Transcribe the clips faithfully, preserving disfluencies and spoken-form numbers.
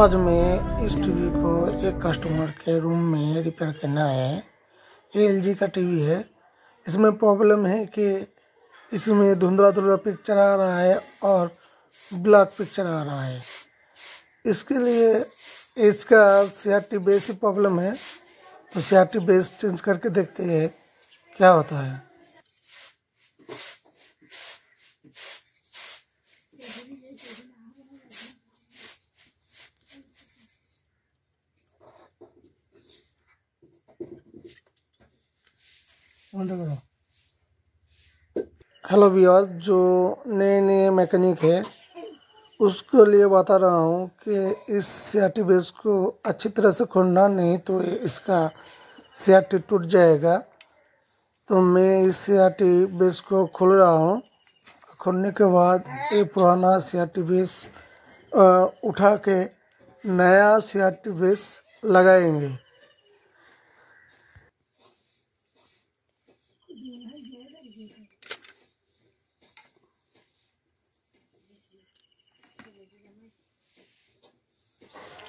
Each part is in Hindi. आज मैं इस टीवी को एक कस्टमर के रूम में रिपेयर करना है। ये एल जी का टीवी है। इसमें प्रॉब्लम है कि इसमें धुंधला धुंधला पिक्चर आ रहा है और ब्लैक पिक्चर आ रहा है। इसके लिए इसका सीआरटी बेस ही प्रॉब्लम है, तो सीआरटी बेस चेंज करके देखते हैं क्या होता है। हेलो व्यूअर्स, जो नए नए मैकेनिक है उसके लिए बता रहा हूँ कि इस सीआरटी बेस को अच्छी तरह से खोलना, नहीं तो इसका सीआरटी टूट जाएगा। तो मैं इस सीआरटी बेस को खोल रहा हूँ। खोलने के बाद ये पुराना सीआरटी बेस उठा के नया सीआरटी बेस लगाएंगे।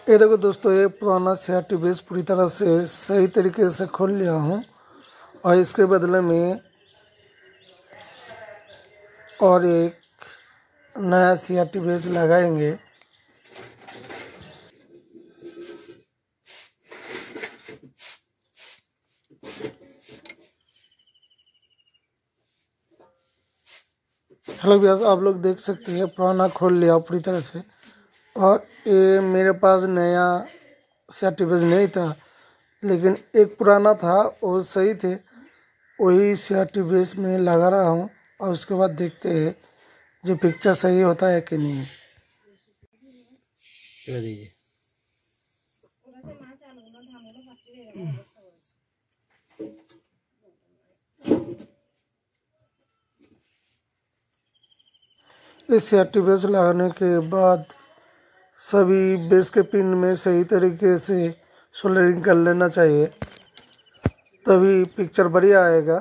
ये देखो दोस्तों, ये पुराना सीआरटी बेस पूरी तरह से सही तरीके से खोल लिया हूँ और इसके बदले में और एक नया सीआरटी बेस लगाएंगे। हेलो व्यूअर्स, आप लोग देख सकते हैं पुराना खोल लिया पूरी तरह से, और ये मेरे पास नया सीआरटी बेस नहीं था, लेकिन एक पुराना था वो सही थे, वही सीआरटी बेस में लगा रहा हूँ और उसके बाद देखते हैं जो पिक्चर सही होता है कि नहीं। इस सीआरटी बेस लगाने के बाद सभी बेस के पिन में सही तरीके से सोल्डरिंग कर लेना चाहिए, तभी पिक्चर बढ़िया आएगा।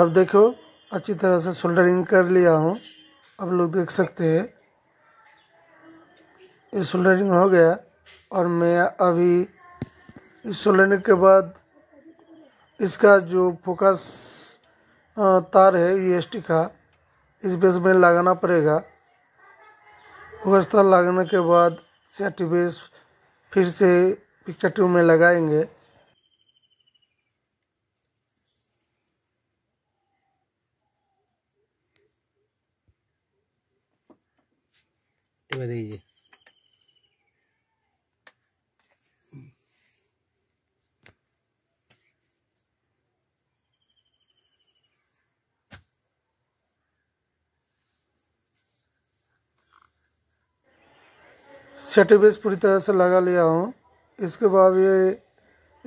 आप देखो, अच्छी तरह से सोल्डरिंग कर लिया हूँ। आप लोग देख सकते हैं ये सोल्डरिंग हो गया, और मैं अभी इस सोल्डरिंग के बाद इसका जो फोकस तार है ईएसटी का, इस बेस में लगाना पड़ेगा। व्यवस्था लगाने के बाद सीआरटी बेस फिर से पिक्चर टू में लगाएंगे। बताइए, सीआरटी बेस पूरी तरह से लगा लिया हूँ। इसके बाद ये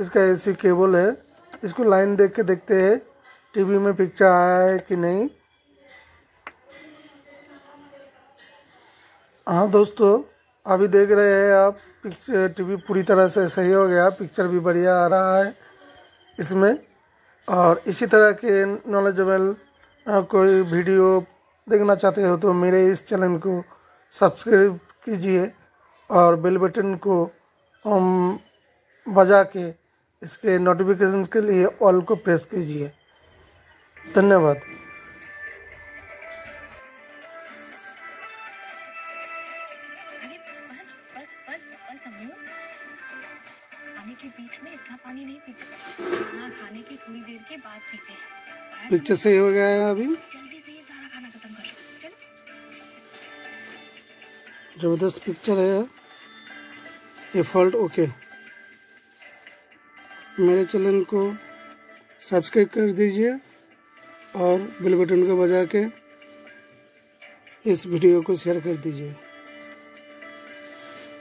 इसका एसी केबल है, इसको लाइन देख के देखते हैं टीवी में पिक्चर आया है कि नहीं। हाँ दोस्तों, अभी देख रहे हैं आप पिक्चर टीवी पूरी तरह से सही हो गया, पिक्चर भी बढ़िया आ रहा है इसमें। और इसी तरह के नॉलेजेबल कोई वीडियो देखना चाहते हो तो मेरे इस चैनल को सब्सक्राइब कीजिए और बेल बटन को बजा के इसके नोटिफिकेशन के लिए ऑल को प्रेस कीजिए। धन्यवाद। के बीच में इसका पानी नहीं पीते, खाना खाने की थोड़ी देर के बाद पीते हैं। पिक्चर सही हो गया है। अभी जबरदस्त पिक्चर है ये। फॉल्ट ओके, मेरे चैनल को सब्सक्राइब कर दीजिए और बेल बटन को बजा के इस वीडियो को शेयर कर दीजिए।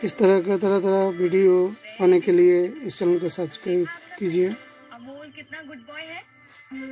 इस तरह का तरह तरह वीडियो पाने के लिए इस चैनल को सब्सक्राइब कीजिए। अमोल कितना गुड बॉय है।